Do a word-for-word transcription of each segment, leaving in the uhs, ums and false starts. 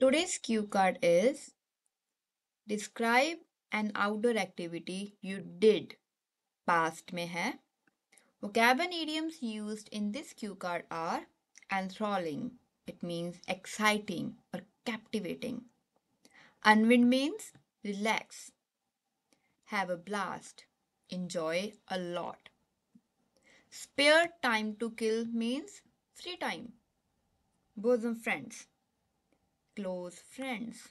Today's cue card is describe an outdoor activity you did. Past में है. Vocab and idioms used in this cue card are enthralling. It means exciting or captivating. Unwind means relax, have a blast, enjoy a lot. Spare time to kill means free time. Bosom friends, close friends.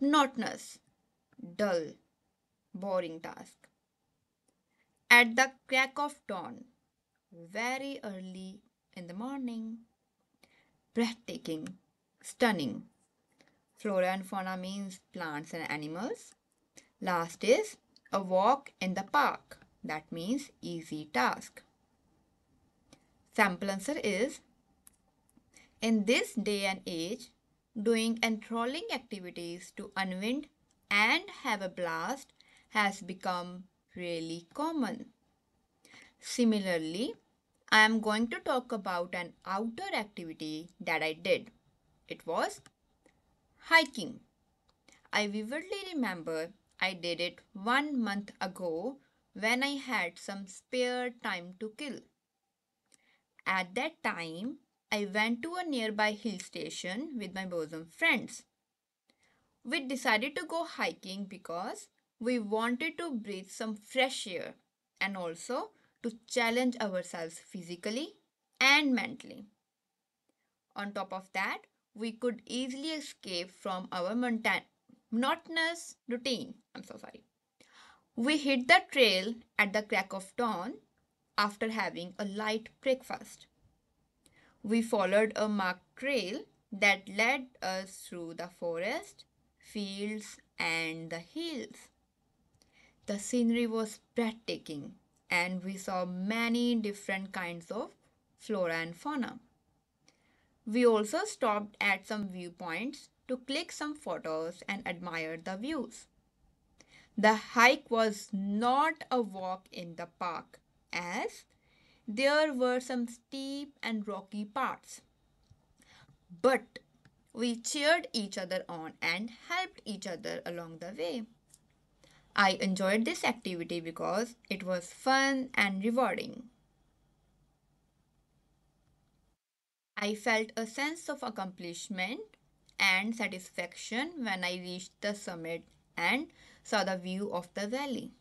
Monotonous, dull, boring task. At the crack of dawn, very early in the morning. Breathtaking, stunning. Flora and fauna means plants and animals. Last is a walk in the park. That means easy task. Sample answer is, in this day and age, doing enthralling activities to unwind and have a blast has become really common. Similarly, I am going to talk about an outdoor activity that I did. It was hiking. I vividly remember I did it one month ago when I had some spare time to kill. At that time, I went to a nearby hill station with my bosom friends. We decided to go hiking because we wanted to breathe some fresh air and also to challenge ourselves physically and mentally. On top of that, we could easily escape from our mountain monotonous routine. I'm so sorry. We hit the trail at the crack of dawn after having a light breakfast. We followed a marked trail that led us through the forest, fields, and the hills. The scenery was breathtaking and we saw many different kinds of flora and fauna. We also stopped at some viewpoints to click some photos and admire the views. The hike was not a walk in the park as there were some steep and rocky parts. But we cheered each other on and helped each other along the way. I enjoyed this activity because it was fun and rewarding. I felt a sense of accomplishment and satisfaction when I reached the summit and saw the view of the valley.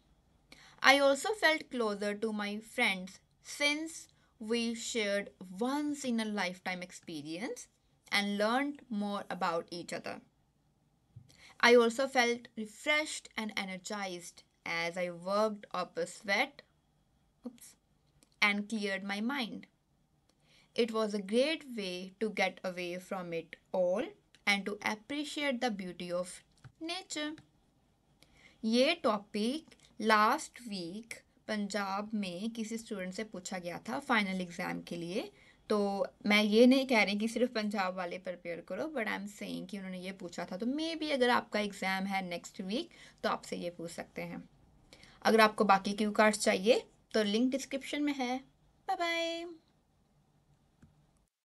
I also felt closer to my friends since we shared once in a lifetime experience and learned more about each other. I also felt refreshed and energized as I worked up a sweat oops, and cleared my mind. It was a great way to get away from it all and to appreciate the beauty of nature. ये topic last week Punjab में किसी student से पूछा गया था final exam के लिए. तो मैं ये नहीं कह रही कि सिर्फ पंजाब वाले प्रिपेयर करो, बट आई एम सेइंग कि उन्होंने ये पूछा था. तो मे बी अगर आपका एग्ज़ाम है नेक्स्ट वीक तो आपसे ये पूछ सकते हैं. अगर आपको बाकी क्यू कार्ड्स चाहिए तो लिंक डिस्क्रिप्शन में है. Bye bye.